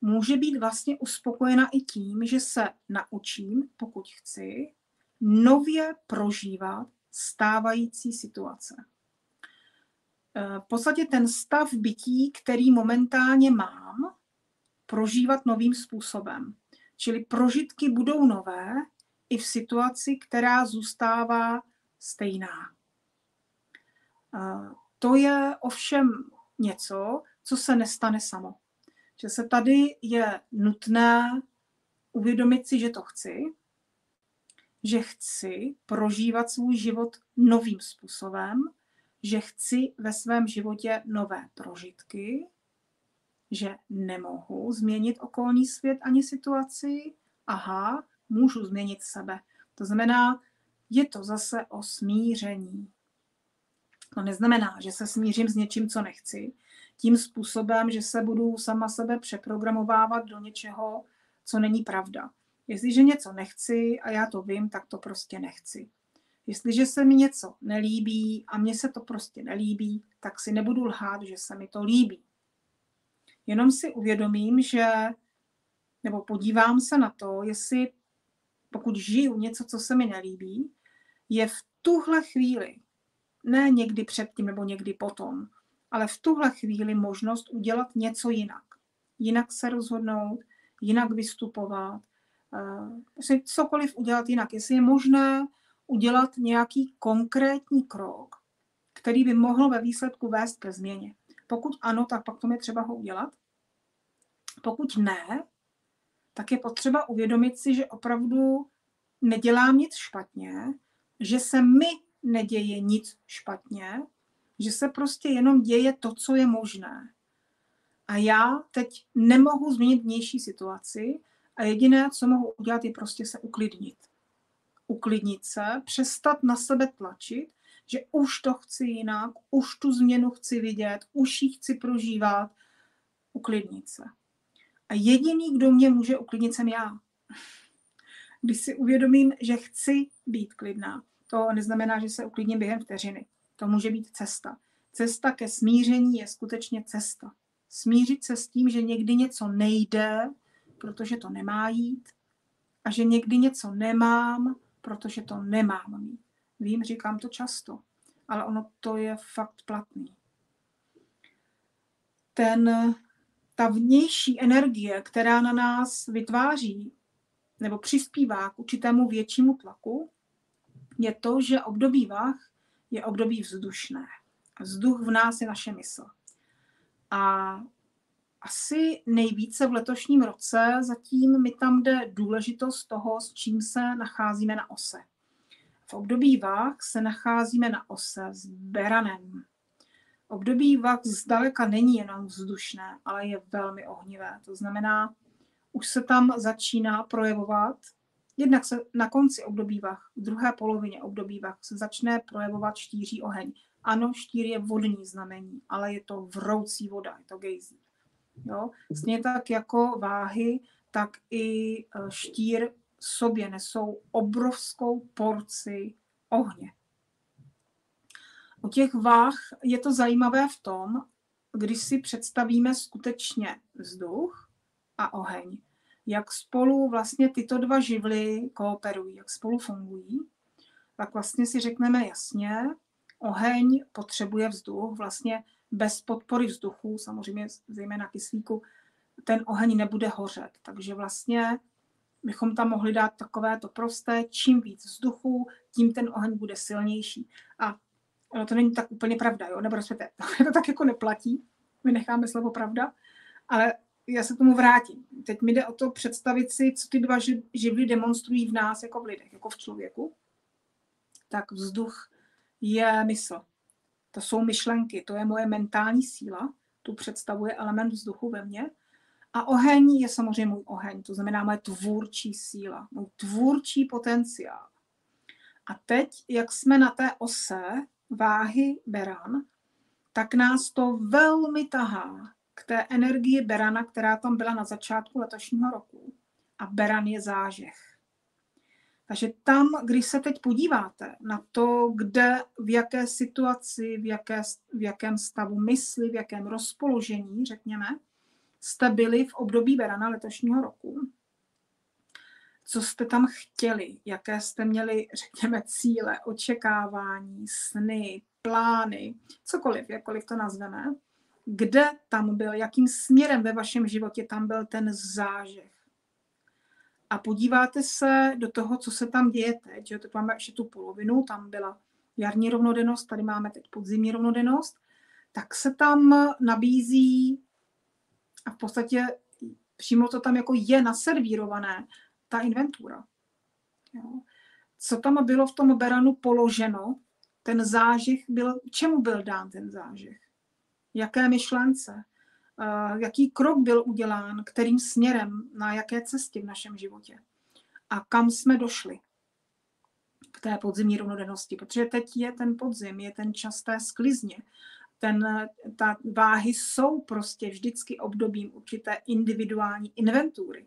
může být vlastně uspokojena i tím, že se naučím, pokud chci, nově prožívat stávající situace. v podstatě ten stav bytí, který momentálně mám, prožívat novým způsobem. Čili prožitky budou nové i v situaci, která zůstává stejná. To je ovšem něco, co se nestane samo. Že se tady je nutné uvědomit si, že to chci, že chci prožívat svůj život novým způsobem, že chci ve svém životě nové prožitky, že nemohu změnit okolní svět ani situaci. Aha, můžu změnit sebe. To znamená, je to zase o smíření. To neznamená, že se smířím s něčím, co nechci, tím způsobem, že se budu sama sebe přeprogramovávat do něčeho, co není pravda. Jestliže něco nechci a já to vím, tak to prostě nechci. Jestliže se mi něco nelíbí a mně se to prostě nelíbí, tak si nebudu lhát, že se mi to líbí. Jenom si uvědomím, nebo podívám se na to, jestli pokud žiju něco, co se mi nelíbí, je v tuhle chvíli, ne někdy předtím nebo někdy potom, ale v tuhle chvíli možnost udělat něco jinak. Jinak se rozhodnout, jinak vystupovat, cokoliv udělat jinak. Jestli je možné udělat nějaký konkrétní krok, který by mohl ve výsledku vést ke změně. Pokud ano, tak pak to je třeba ho udělat. Pokud ne, tak je potřeba uvědomit si, že opravdu nedělám nic špatně, že se mi neděje nic špatně, že se prostě jenom děje to, co je možné. A já teď nemohu změnit vnější situaci a jediné, co mohu udělat, je prostě se uklidnit. Uklidnit se, přestat na sebe tlačit, že už to chci jinak, už tu změnu chci vidět, už ji chci prožívat, uklidnit se. A jediný, kdo mě může uklidnit, jsem já. Když si uvědomím, že chci být klidná, to neznamená, že se uklidním během vteřiny. To může být cesta. Cesta ke smíření je skutečně cesta. Smířit se s tím, že někdy něco nejde, protože to nemá jít, a že někdy něco nemám, protože to nemám mít. Vím, říkám to často, ale ono to je fakt platný. Ta vnější energie, která na nás vytváří nebo přispívá k určitému většímu tlaku, je to, že období vah je období vzdušné. Vzduch v nás je naše mysl. A asi nejvíce v letošním roce zatím mi tam jde důležitost toho, s čím se nacházíme na ose. V období vah se nacházíme na ose s beranem. Období vah zdaleka není jenom vzdušné, ale je velmi ohnivé. To znamená, už se tam začíná projevovat, jednak se na konci období vah, v druhé polovině období vah se začne projevovat štíří oheň. Ano, štír je vodní znamení, ale je to vroucí voda, je to gejzír. Stejně tak jako váhy, tak i štír sobě nesou obrovskou porci ohně. U těch váh je to zajímavé v tom, když si představíme skutečně vzduch a oheň, jak spolu vlastně tyto dva živly kooperují, jak spolu fungují, tak vlastně si řekneme jasně, oheň potřebuje vzduch, vlastně bez podpory vzduchu, samozřejmě zejména kyslíku, ten oheň nebude hořet, takže vlastně bychom tam mohli dát takové to prosté, čím víc vzduchu, tím ten oheň bude silnější. A no, to není tak úplně pravda, jo? Nebo rozpěte, to tak jako neplatí, my necháme slovo pravda, ale já se tomu vrátím. Teď mi jde o to představit si, co ty dva živly demonstrují v nás jako v lidech, jako v člověku. Tak vzduch je mysl. To jsou myšlenky, to je moje mentální síla, tu představuje element vzduchu ve mně. A oheň je samozřejmě můj oheň, to znamená moje tvůrčí síla, můj tvůrčí potenciál. A teď, jak jsme na té ose váhy beran, tak nás to velmi tahá k té energii berana, která tam byla na začátku letošního roku. A beran je zážeh. Takže tam, když se teď podíváte na to, kde, v jaké situaci, v jakém stavu mysli, v jakém rozpoložení, řekněme, jste byli v období berana letošního roku, co jste tam chtěli, jaké jste měli, řekněme, cíle, očekávání, sny, plány, cokoliv, jakkoliv to nazveme, kde tam byl, jakým směrem ve vašem životě tam byl ten zážeh. A podíváte se do toho, co se tam děje teď. Teď máme ještě tu polovinu, tam byla jarní rovnodennost, tady máme teď podzimní rovnodennost, tak se tam nabízí a v podstatě přímo to tam jako je naservírované, ta inventura. Jo. Co tam bylo v tom beranu položeno, ten zážih byl, čemu byl dán ten zážih? Jaké myšlence? Jaký krok byl udělán, kterým směrem, na jaké cestě v našem životě? A kam jsme došli k té podzimní rovnodennosti? Protože teď je ten podzim, je ten čas té sklizně. Ta váhy jsou prostě vždycky obdobím určité individuální inventury.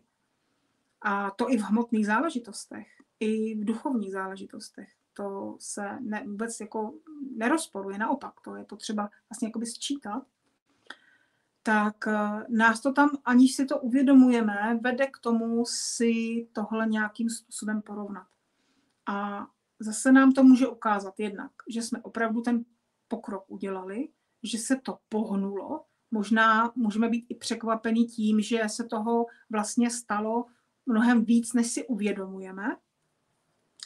A to i v hmotných záležitostech, i v duchovních záležitostech. To se vůbec jako nerozporuje, naopak, to je potřeba vlastně jakoby sčítat. Tak nás to tam, aniž si to uvědomujeme, vede k tomu si tohle nějakým způsobem porovnat. A zase nám to může ukázat jednak, že jsme opravdu ten pokrok udělali, že se to pohnulo. Možná můžeme být i překvapeni tím, že se toho vlastně stalo mnohem víc, než si uvědomujeme,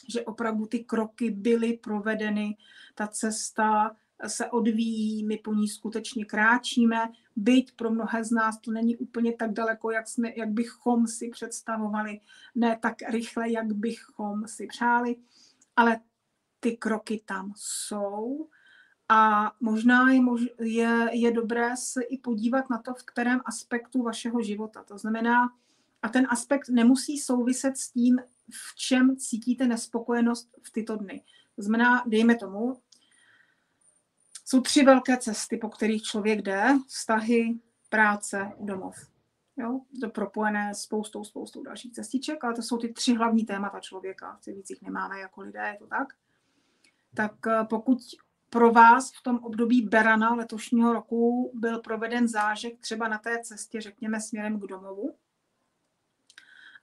že opravdu ty kroky byly provedeny, ta cesta se odvíjí, my po ní skutečně kráčíme, byť pro mnohé z nás to není úplně tak daleko, jak bychom si představovali, ne tak rychle, jak bychom si přáli, ale ty kroky tam jsou a možná je dobré se i podívat na to, v kterém aspektu vašeho života. To znamená, a ten aspekt nemusí souviset s tím, v čem cítíte nespokojenost v tyto dny. To znamená, dejme tomu, jsou 3 velké cesty, po kterých člověk jde. Vztahy, práce, domov. Jo? To propojené spoustou dalších cestiček, ale to jsou ty 3 hlavní témata člověka. Víc jich nemáme jako lidé, je to tak. Tak pokud pro vás v tom období berana letošního roku byl proveden zážeh třeba na té cestě, řekněme, směrem k domovu,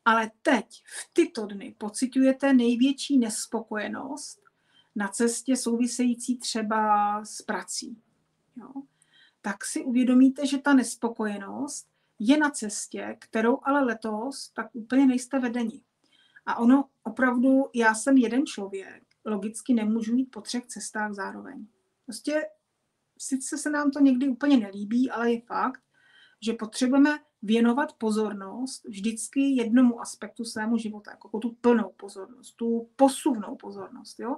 ale teď, v tyto dny, pociťujete největší nespokojenost na cestě související třeba s prací. Jo? Tak si uvědomíte, že ta nespokojenost je na cestě, kterou ale letos tak úplně nejste vedeni. A ono opravdu, já jsem jeden člověk, logicky nemůžu jít po 3 cestách zároveň. Prostě sice se nám to někdy úplně nelíbí, ale je fakt, že potřebujeme věnovat pozornost vždycky jednomu aspektu svému života, jako tu plnou pozornost, tu posuvnou pozornost. Jo?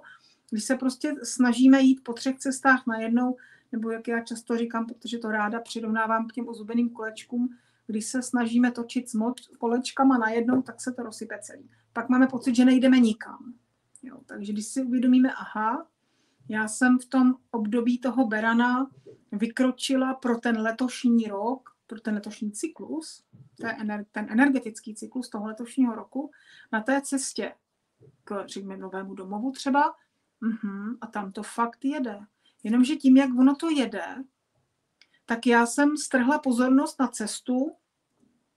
Když se prostě snažíme jít po 3 cestách najednou, nebo jak já často říkám, protože to ráda přirovnávám k těm ozubeným kolečkům, když se snažíme točit s kolečkama najednou, tak se to rozsype celý. Pak máme pocit, že nejdeme nikam. Jo? Takže když si uvědomíme, aha, já jsem v tom období toho berana vykročila pro ten letošní rok, pro ten letošní cyklus, ten energetický cyklus toho letošního roku, na té cestě k, řekněme, novému domovu třeba, a tam to fakt jede. Jenomže tím, jak ono to jede, tak já jsem strhla pozornost na cestu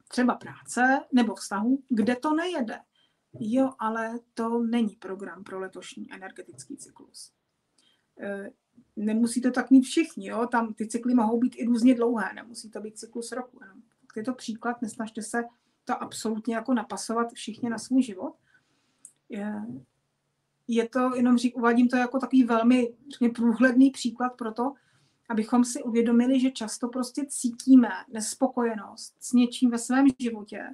třeba práce nebo vztahu, kde to nejede. Jo, ale to není program pro letošní energetický cyklus. Nemusí to tak mít všichni, jo? Tam ty cykly mohou být i různě dlouhé, nemusí to být cyklus roku. Jenom. Tak je to příklad, nesnažte se to absolutně jako napasovat všichni na svůj život. Je to, jenom uvádím to jako takový velmi průhledný příklad pro to, abychom si uvědomili, že často prostě cítíme nespokojenost s něčím ve svém životě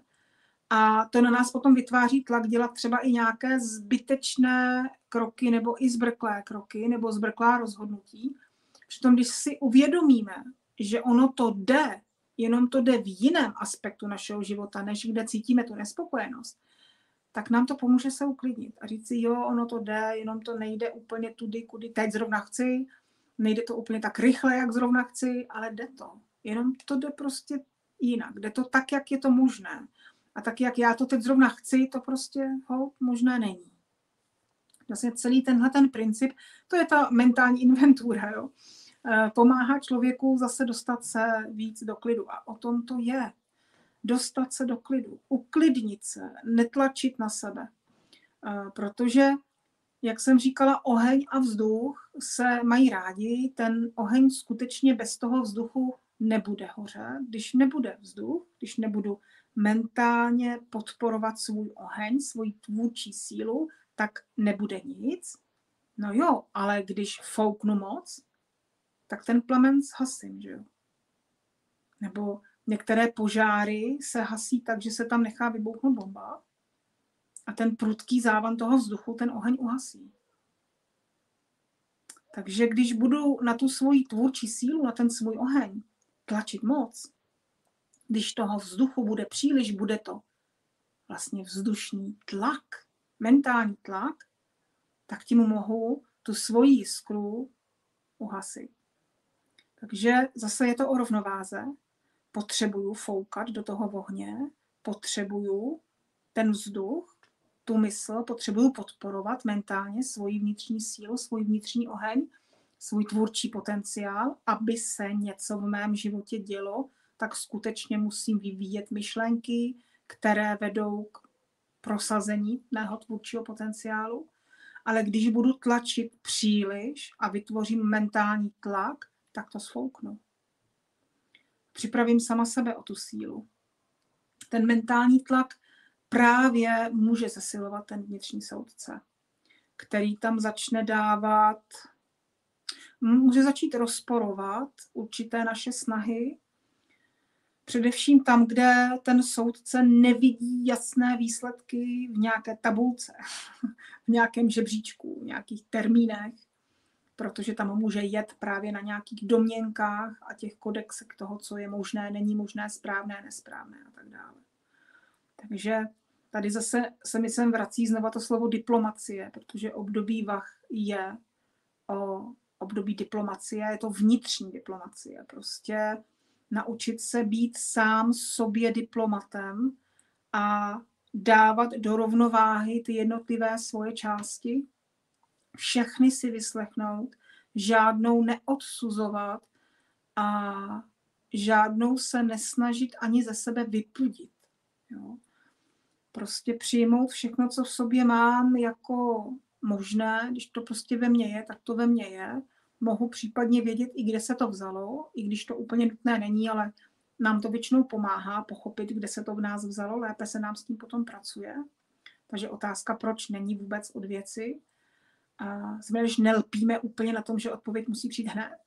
a to na nás potom vytváří tlak dělat třeba i nějaké zbytečné kroky nebo i zbrklé kroky nebo zbrklá rozhodnutí. Přitom, když si uvědomíme, že ono to jde, jenom to jde v jiném aspektu našeho života, než kde cítíme tu nespokojenost, tak nám to pomůže se uklidnit a říct si, jo, ono to jde, jenom to nejde úplně tudy, kudy teď zrovna chci, nejde to úplně tak rychle, jak zrovna chci, ale jde to. Jenom to jde prostě jinak, jde to tak, jak je to možné. A tak, jak já to teď zrovna chci, to prostě možné není. Vlastně celý tenhle ten princip, to je ta mentální inventura, jo? Pomáhá člověku zase dostat se víc do klidu. A o tom to je. dostat se do klidu, uklidnit se, netlačit na sebe. Protože, jak jsem říkala, oheň a vzduch se mají rádi, ten oheň skutečně bez toho vzduchu nebude hořet. Když nebude vzduch, když nebudu mentálně podporovat svůj oheň, svoji tvůrčí sílu, tak nebude nic. No jo, ale když fouknu moc, tak ten plamen zhasím, že jo? Nebo některé požáry se hasí tak, že se tam nechá vybouchnout bomba a ten prudký závan toho vzduchu ten oheň uhasí. Takže když budu na tu svoji tvůrčí sílu, na ten svůj oheň tlačit moc, když toho vzduchu bude příliš, bude to vlastně vzdušný tlak, mentální tlak, tak tím mohu tu svoji jiskru uhasit. Takže zase je to o rovnováze. Potřebuju foukat do toho ohně, potřebuju ten vzduch, tu mysl, potřebuju podporovat mentálně svoji vnitřní sílu, svůj vnitřní oheň, svůj tvůrčí potenciál, aby se něco v mém životě dělo, tak skutečně musím vyvíjet myšlenky, které vedou k prosazení mého tvůrčího potenciálu. Ale když budu tlačit příliš a vytvořím mentální tlak, tak to slouknu. Připravím sama sebe o tu sílu. Ten mentální tlak právě může zesilovat ten vnitřní soudce, který tam začne dávat, může začít rozporovat určité naše snahy, především tam, kde ten soudce nevidí jasné výsledky v nějaké tabulce, v nějakém žebříčku, v nějakých termínech, protože tam může jet právě na nějakých domněnkách a těch kodexech toho, co je možné, není možné, správné, nesprávné a tak dále. Takže tady zase se mi sem vrací znova to slovo diplomacie, protože období Vach je o období diplomacie, je to vnitřní diplomacie. Prostě naučit se být sám sobě diplomatem a dávat do rovnováhy ty jednotlivé svoje části, všechny si vyslechnout, žádnou neodsuzovat a žádnou se nesnažit ani ze sebe vypudit. Jo. Prostě přijmout všechno, co v sobě mám, jako možné, když to prostě ve mně je, tak to ve mně je. Mohu případně vědět, i kde se to vzalo, i když to úplně nutné není, ale nám to většinou pomáhá pochopit, kde se to v nás vzalo, lépe se nám s tím potom pracuje. Takže otázka, proč, není vůbec od věci. Znamená, že nelpíme úplně na tom, že odpověď musí přijít hned.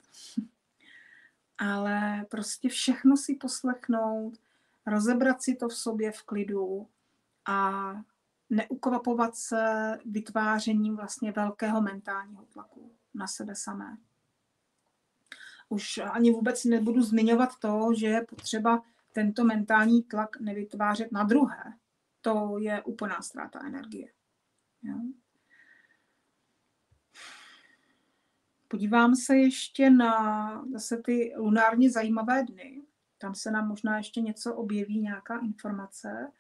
Ale prostě všechno si poslechnout, rozebrat si to v sobě v klidu a neukvapovat se vytvářením vlastně velkého mentálního tlaku na sebe samé. Už ani vůbec nebudu zmiňovat to, že je potřeba tento mentální tlak nevytvářet na druhé. To je úplná ztráta energie. Jo? Podívám se ještě na zase ty lunárně zajímavé dny. Tam se nám možná ještě něco objeví, nějaká informace.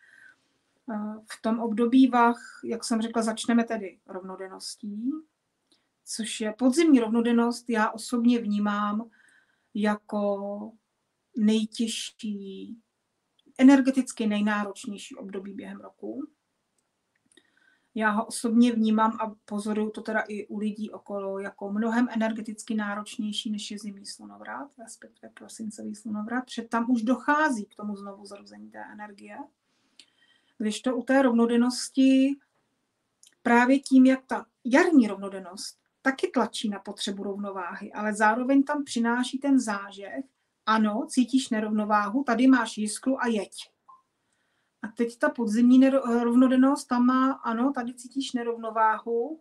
V tom období Vach, jak jsem řekla, začneme tedy rovnodenností, což je podzimní rovnodennost, já osobně vnímám jako nejtěžší, energeticky nejnáročnější období během roku. Já ho osobně vnímám a pozoruju to teda i u lidí okolo jako mnohem energeticky náročnější, než je zimní slunovrat, respektive prosincový slunovrat, protože tam už dochází k tomu znovu zrození té energie. Když to u té rovnodennosti právě tím, jak ta jarní rovnodennost taky tlačí na potřebu rovnováhy, ale zároveň tam přináší ten zážeh, ano, cítíš nerovnováhu, tady máš jiskru a jeď. A teď ta podzimní rovnodennost, tam má, ano, tady cítíš nerovnováhu,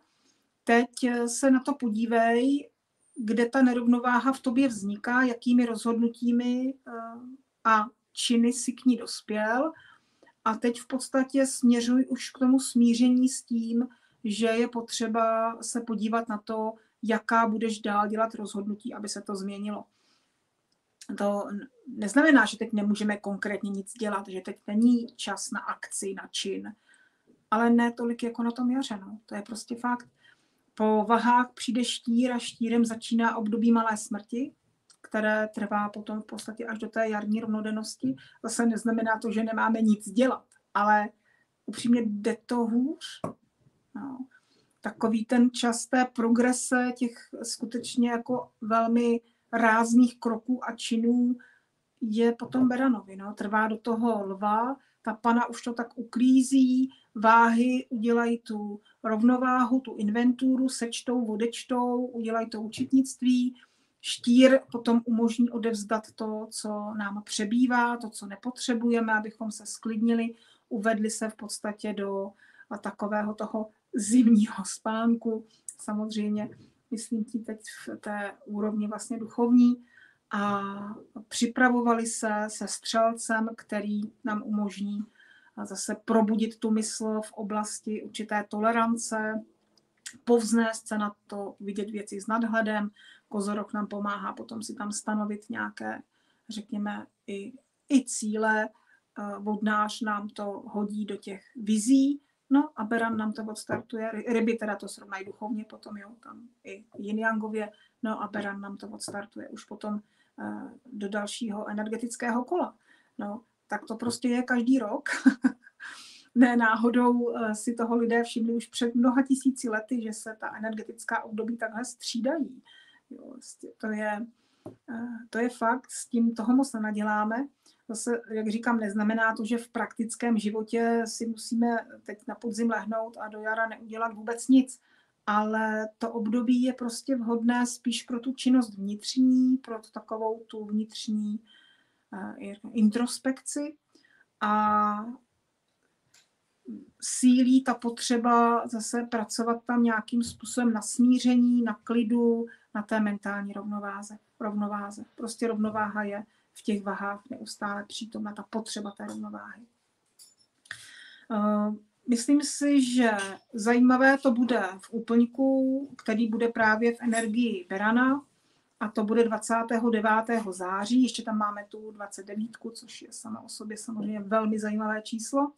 teď se na to podívej, kde ta nerovnováha v tobě vzniká, jakými rozhodnutími a činy si k ní dospěl. A teď v podstatě směřuj už k tomu smíření s tím, že je potřeba se podívat na to, jaká budeš dál dělat rozhodnutí, aby se to změnilo. To neznamená, že teď nemůžeme konkrétně nic dělat, že teď není čas na akci, na čin, ale ne tolik jako na tom jaře. No. To je prostě fakt. Po Vahách přijde štír a štírem začíná období malé smrti, které trvá potom v podstatě až do té jarní rovnodennosti, zase neznamená to, že nemáme nic dělat, ale upřímně jde to hůř. No. Takový ten čas té progrese těch skutečně jako velmi rázných kroků a činů je potom Beranovi. No. Trvá do toho lva, ta pana už to tak uklízí, váhy udělají tu rovnováhu, tu inventuru, sečtou, odečtou, udělají to účetnictví. Štír potom umožní odevzdat to, co nám přebývá, to, co nepotřebujeme, abychom se sklidnili, uvedli se v podstatě do takového toho zimního spánku. Samozřejmě myslím tím teď v té úrovni vlastně duchovní. A připravovali se se střelcem, který nám umožní zase probudit tu mysl v oblasti určité tolerance, povznést se na to, vidět věci s nadhledem. Kozorok nám pomáhá potom si tam stanovit nějaké, řekněme, i cíle. Vodnář nám to hodí do těch vizí, no a Beran nám to odstartuje. Ryby teda to srovnají duchovně potom, jo, tam i yin-yangově, no a Beran nám to odstartuje už potom do dalšího energetického kola. No, tak to prostě je každý rok. Ne náhodou si toho lidé všimli už před mnoha tisíci lety, že se ta energetická období takhle střídají. Jo, to je fakt, s tím toho moc nenaděláme. Zase, jak říkám, neznamená to, že v praktickém životě si musíme teď na podzim lehnout a do jara neudělat vůbec nic. Ale to období je prostě vhodné spíš pro tu činnost vnitřní, pro takovou tu vnitřní introspekci. A sílí ta potřeba zase pracovat tam nějakým způsobem na smíření, na klidu, na té mentální rovnováze. Prostě rovnováha je v těch vahách neustále přítomna, ta potřeba té rovnováhy. Myslím si, že zajímavé to bude v úplňku, který bude právě v energii Berana, a to bude 29. září. Ještě tam máme tu 29, což je sama o sobě samozřejmě velmi zajímavé číslo.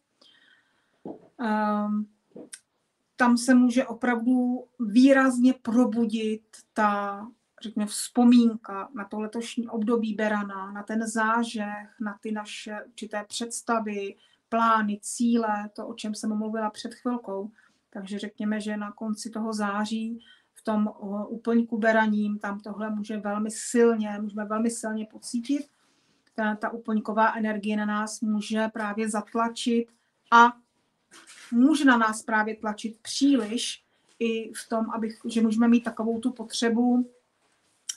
Tam se může opravdu výrazně probudit ta, řekněme, vzpomínka na to letošní období Berana, na ten zážeh, na ty naše určité představy, plány, cíle, to, o čem jsem mluvila před chvilkou. Takže řekněme, že na konci toho září v tom úplňku beraním tam tohle můžeme velmi silně pocítit. Ta úplňková energie na nás může právě zatlačit a může na nás právě tlačit příliš i v tom, že můžeme mít takovou tu potřebu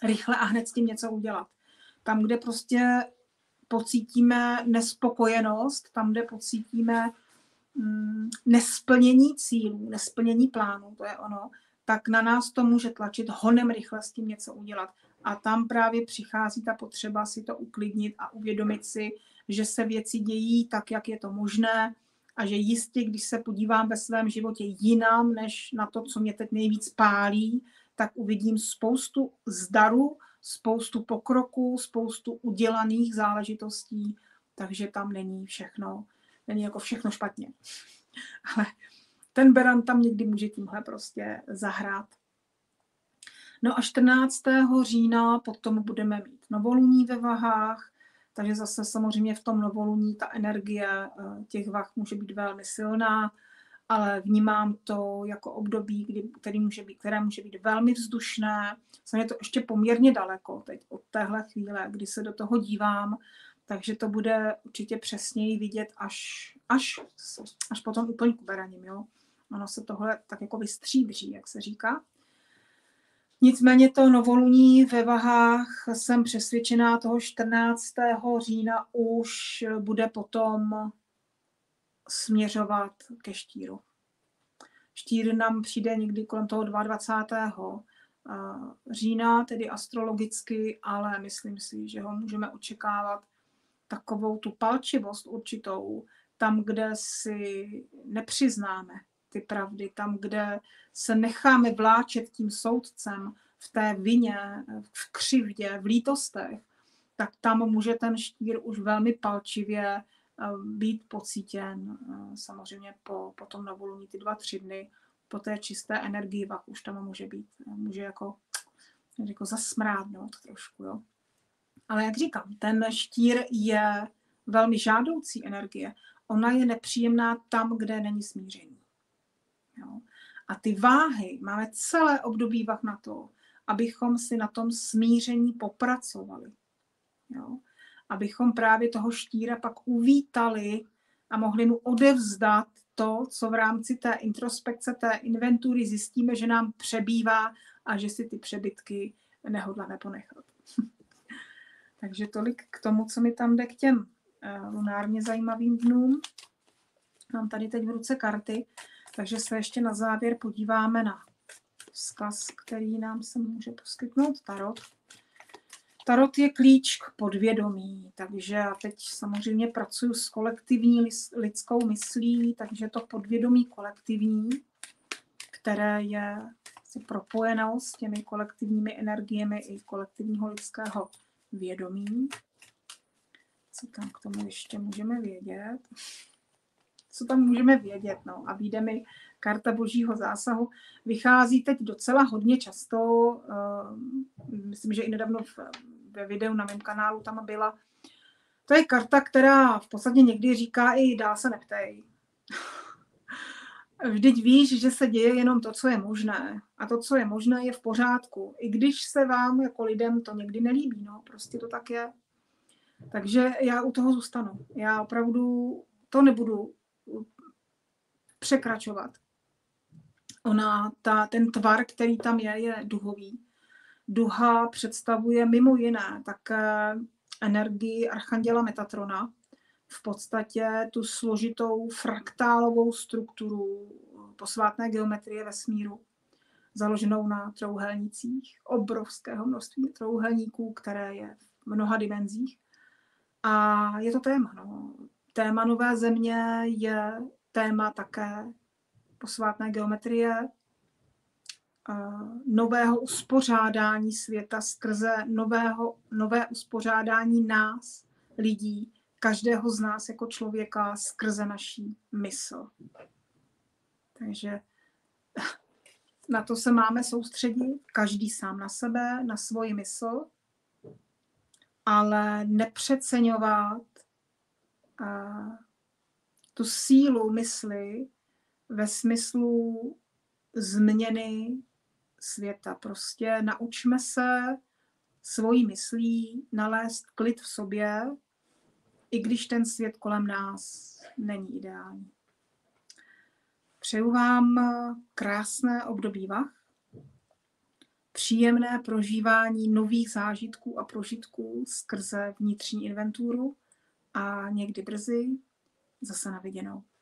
rychle a hned s tím něco udělat. Tam, kde prostě pocítíme nespokojenost, tam, kde pocítíme nesplnění cílů, nesplnění plánů, to je ono, tak na nás to může tlačit honem rychle s tím něco udělat. A tam právě přichází ta potřeba si to uklidnit a uvědomit si, že se věci dějí tak, jak je to možné, a že jistě, když se podívám ve svém životě jinam, než na to, co mě teď nejvíc pálí, tak uvidím spoustu zdaru, spoustu pokroku, spoustu udělaných záležitostí, takže tam není jako všechno špatně. Ale ten Beran tam někdy může tímhle prostě zahrát. No a 14. října potom budeme mít novoluní ve vahách, takže zase samozřejmě v tom novoluní ta energie těch vah může být velmi silná, ale vnímám to jako období, které může být velmi vzdušné. Samozřejmě to ještě poměrně daleko teď od téhle chvíle, kdy se do toho dívám, takže to bude určitě přesněji vidět až potom úplně k beraním, jo. Ono se tohle tak jako vystříbří, jak se říká. Nicméně to novoluní ve vahách, jsem přesvědčená, toho 14. října už bude potom směřovat ke štíru. Štír nám přijde někdy kolem toho 22. října, tedy astrologicky, ale myslím si, že ho můžeme očekávat takovou tu palčivost určitou, tam, kde si nepřiznáme ty pravdy, tam, kde se necháme vláčet tím soudcem v té vině, v křivdě, v lítostech, tak tam může ten štír už velmi palčivě být pocítěn, samozřejmě po tom novoluní ty 2-3 dny, po té čisté energii vak už tam může být, může jako zasmrádnout trošku, jo. Ale jak říkám, ten štír je velmi žádoucí energie. Ona je nepříjemná tam, kde není smíření. Jo? A ty váhy, máme celé období vah na to, abychom si na tom smíření popracovali. Jo? Abychom právě toho štíra pak uvítali a mohli mu odevzdat to, co v rámci té introspekce, té inventury zjistíme, že nám přebývá a že si ty přebytky nehodláme ponechat. Takže tolik k tomu, co mi tam jde k těm lunárně zajímavým dnům. Mám tady teď v ruce karty, takže se ještě na závěr podíváme na vzkaz, který nám se může poskytnout tarot. Tarot je klíč k podvědomí, takže já teď samozřejmě pracuji s kolektivní lidskou myslí, takže to podvědomí kolektivní, které je propojeno s těmi kolektivními energiemi i kolektivního lidského vědomí. Co tam k tomu ještě můžeme vědět? Co tam můžeme vědět? No, a vyjde mi karta božího zásahu. Vychází teď docela hodně často. Myslím, že i nedávno ve videu na mém kanálu tam byla. To je karta, která v podstatě někdy říká i dál se neptej. Vždyť víš, že se děje jenom to, co je možné. A to, co je možné, je v pořádku. I když se vám jako lidem to někdy nelíbí. No, prostě to tak je. Takže já u toho zůstanu. Já opravdu to nebudu překračovat. Ten tvar, který tam je duhový. Duha představuje mimo jiné také energii archanděla Metatrona, v podstatě tu složitou fraktálovou strukturu posvátné geometrie vesmíru, založenou na trojúhelnících, obrovského množství trojúhelníků, které je v mnoha dimenzích. A je to téma. No. Téma Nové země je téma také posvátné geometrie, nového uspořádání světa skrze nové uspořádání nás, lidí, každého z nás jako člověka skrze naší mysl. Takže na to se máme soustředit, každý sám na sebe, na svoji mysl, ale nepřeceňovat tu sílu mysli ve smyslu změny světa. Prostě naučme se svojí myslí nalézt klid v sobě, i když ten svět kolem nás není ideální. Přeju vám krásné období vah, příjemné prožívání nových zážitků a prožitků skrze vnitřní inventuru a někdy brzy zase na viděnou.